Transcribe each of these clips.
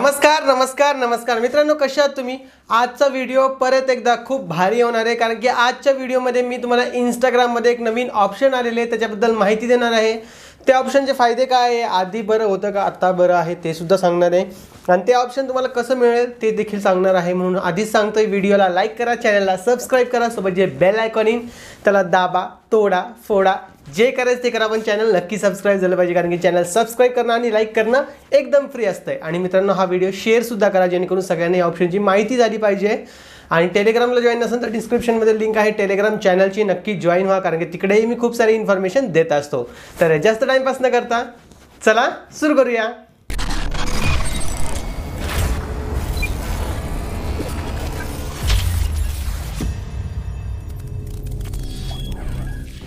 नमस्कार नमस्कार नमस्कार मित्रांनो, कशा आहात तुम्ही। आजचा व्हिडिओ परत एकदा खूप भारी होणार आहे, कारण की आजच्या व्हिडिओमध्ये मी तुम्हाला इंस्टाग्राममध्ये एक नवीन ऑप्शन आलेले आहे त्याच्याबद्दल माहिती देणार आहे। त्या ऑप्शनचे फायदे काय आहे, आधी बरं होतं का आता बरं आहे ते सुद्धा सांगणार आहे, आणि ते ऑप्शन तुम्हाला कसं मिळेल ते देखील सांगणार आहे। म्हणून आधीच सांगतोय, व्हिडिओला लाईक करा, चॅनलला सबस्क्राईब करा, सोबत जे बेल आयकॉन येईल त्याला दाबा, तोडा फोडा, जे करायचं ते करा, पण चॅनल नक्की सबस्क्राईब झालं पाहिजे, कारण की चॅनल सबस्क्राईब करणं आणि लाईक करणं एकदम फ्री असतं आहे। आणि मित्रांनो, हा व्हिडिओ शेअरसुद्धा करा, जेणेकरून सगळ्यांना या ऑप्शनची माहिती झाली पाहिजे। आणि टेलिग्रामला जॉईन नसेल तर डिस्क्रिप्शनमध्ये लिंक आहे टेलिग्राम चॅनलची, नक्की जॉईन व्हा, कारण की तिकडेही मी खूप सारी इन्फॉर्मेशन देत असतो। तर जास्त टाईमपास न करता चला सुरू करूया।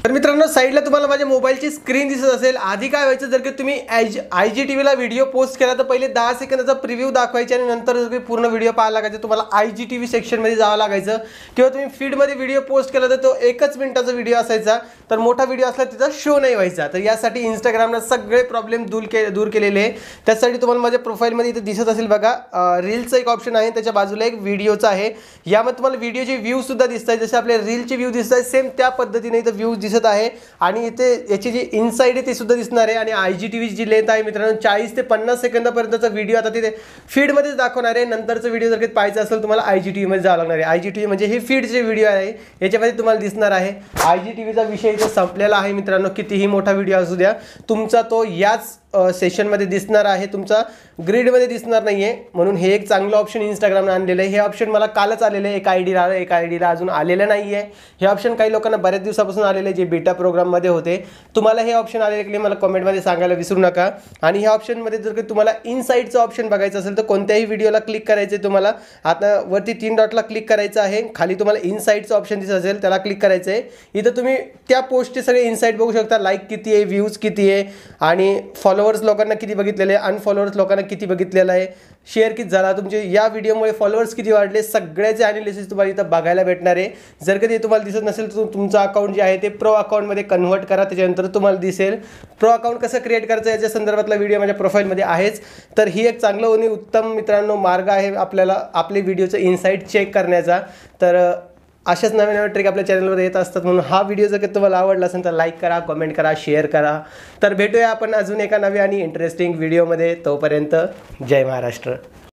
तर मित्रांनो, साईडला तुम्हाला माझ्या मोबाईलची स्क्रीन दिसत असेल। आधी काय व्हायचं, जर की तुम्ही IGTVला व्हिडिओ पोस्ट केला तर पहिले 10 सेकंदाचा प्रिव्ह्यू दाखवायचा आणि नंतर जर की पूर्ण व्हिडिओ पाहायला लागायचं, तुम्हाला IGTV सेक्शनमध्ये जावं लागायचं। किंवा तुम्ही फीडमध्ये व्हिडिओ पोस्ट केला तर तो 1 मिनिटाचा व्हिडिओ असायचा, तर मोठा व्हिडिओ असला तिचा शो नाही व्हायचा। तर यासाठी इंस्टाग्रामला सगळे प्रॉब्लेम दूर केलेले आहे। त्यासाठी तुम्हाला माझ्या प्रोफाईलमध्ये इथे दिसत असेल बघा, रील्सचं एक ऑप्शन आहे, त्याच्या बाजूला एक व्हिडिओचं आहे, यामध्ये तुम्हाला व्हिडिओचे व्ह्यू सुद्धा दिसतात, जसे आपल्या रीलचे व्ह्यू दिसतात सेम त्या पद्धतीने इथे व्ह्यू दिसत आहे। आणि इथे याची जी इनसाइड आहे ती सुद्धा दिसणार आहे। आणि IGTV जी लेंथ आहे मित्रांनो, 40 ते 50 सेकंदापर्यंतचा व्हिडिओ आता तिथे फीडमध्येच दाखवणार आहे। नंतरचा व्हिडिओ जर काही पाहायचा असेल तुम्हाला IGTV मध्ये जावं लागणार आहे। IGTV म्हणजे हे फीडचे व्हिडिओ आहे, याच्यामध्ये तुम्हाला दिसणार आहे। IGTVचा विषय इथे संपलेला आहे मित्रांनो, कितीही मोठा व्हिडिओ असू द्या तुमचा तो याच सेशनमध्ये दिसणार आहे, तुमचा ग्रीडमध्ये दिसणार नाही आहे। म्हणून हे एक चांगलं ऑप्शन इंस्टाग्रामने आणलेलं आहे। हे ऑप्शन मला कालच आलेलं आहे, एका आयडीला अजून आलेलं नाही आहे। हे ऑप्शन काही लोकांना बऱ्याच दिवसापासून आलेले, जे बीटा प्रोग्राममध्ये होते। तुम्हाला हे ऑप्शन आलेले की मला कमेंटमध्ये सांगायला विसरू नका। आणि ह्या ऑप्शनमध्ये जर की तुम्हाला इनसाईडचं ऑप्शन बघायचं असेल तर कोणत्याही व्हिडिओला क्लिक करायचं आहे तुम्हाला, आता वरती 3 डॉटला क्लिक करायचं आहे, खाली तुम्हाला इनसाईडचं ऑप्शन दिसत असेल त्याला क्लिक करायचं आहे। इथं तुम्ही त्या पोस्टचे सगळे इनसाईड बघू शकता, लाईक किती आहे, व्ह्यूज किती आहे, आणि फॉलोअर्स लोकांना किती बघितलेले आहे, अनफॉलोअर्स लोकांना किती बघितलेलं आहे, शेअर किती झाला, तुमचे या व्हिडिओमुळे फॉलोअर्स किती वाढले, सगळ्याचे ॲनालिसिस तुम्हाला इथं बघायला भेटणार आहे। जर कधी तुम्हाला दिसत नसेल तर तुमचं अकाउंट जे आहे ते प्रो अकाउंटमध्ये कन्व्हर्ट करा, त्याच्यानंतर तुम्हाला दिसेल। प्रो अकाउंट कसं क्रिएट करायचं याच्या संदर्भातला व्हिडिओ माझ्या प्रोफाईलमध्ये आहेच। तर ही एक चांगलं आणि उत्तम मित्रांनो मार्ग आहे आपल्याला आपले व्हिडिओचं इनसाईट चेक करण्याचा। तर अशाच नवीन नवीन ट्रिक आपल्या चॅनलवर येत असतात, म्हणून हा व्हिडिओ जर तुम्हाला आवडला असेल तर लाईक करा, कमेंट करा, शेअर करा। तर भेटूया आपण अजून एका नव्या आणि इंटरेस्टिंग व्हिडिओमध्ये, तोपर्यंत जय महाराष्ट्र।